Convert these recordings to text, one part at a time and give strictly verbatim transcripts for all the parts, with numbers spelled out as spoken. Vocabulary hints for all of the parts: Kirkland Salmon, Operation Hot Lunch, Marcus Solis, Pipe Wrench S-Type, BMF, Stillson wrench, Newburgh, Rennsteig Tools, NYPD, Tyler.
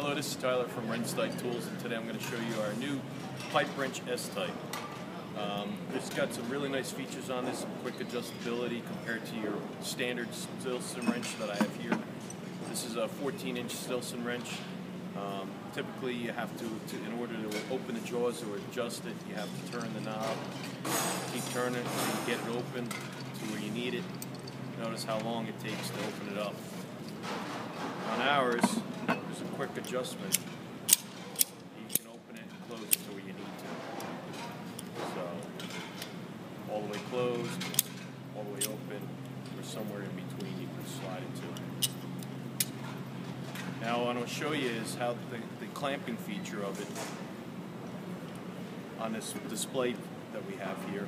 Hello, this is Tyler from Rennsteig Tools, and today I'm going to show you our new Pipe Wrench S-Type. Um, it's got some really nice features on this, some quick adjustability compared to your standard Stillson wrench that I have here. This is a fourteen inch Stillson wrench. Um, typically, you have to, to, in order to open the jaws or adjust it, you have to turn the knob, keep turning it until you get it open to where you need it. Notice how long it takes to open it up. On ours, there's a quick adjustment. You can open it and close it to where you need to. So, all the way closed, all the way open, or somewhere in between you can slide it to. Now, what I'll show you is how the, the clamping feature of it on this display that we have here.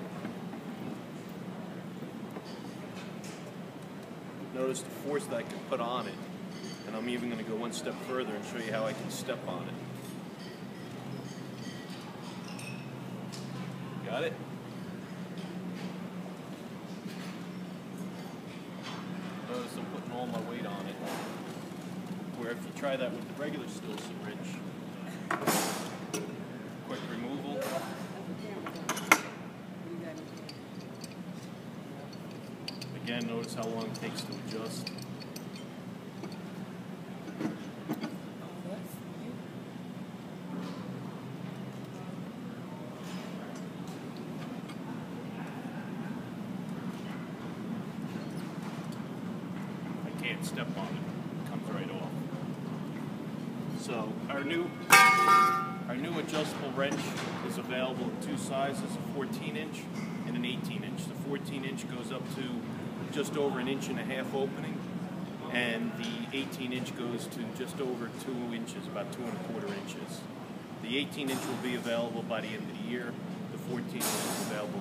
Notice the force that I can put on it. And I'm even going to go one step further and show you how I can step on it. Got it? Notice I'm putting all my weight on it. Where if you try that with the regular Stillson wrench, quick removal. Again, notice how long it takes to adjust. Step on it, comes right off. So our new our new adjustable wrench is available in two sizes, a fourteen inch and an eighteen inch. The fourteen inch goes up to just over an inch and a half opening, and the eighteen inch goes to just over two inches, about two and a quarter inches. The eighteen inch will be available by the end of the year. The fourteen inch is available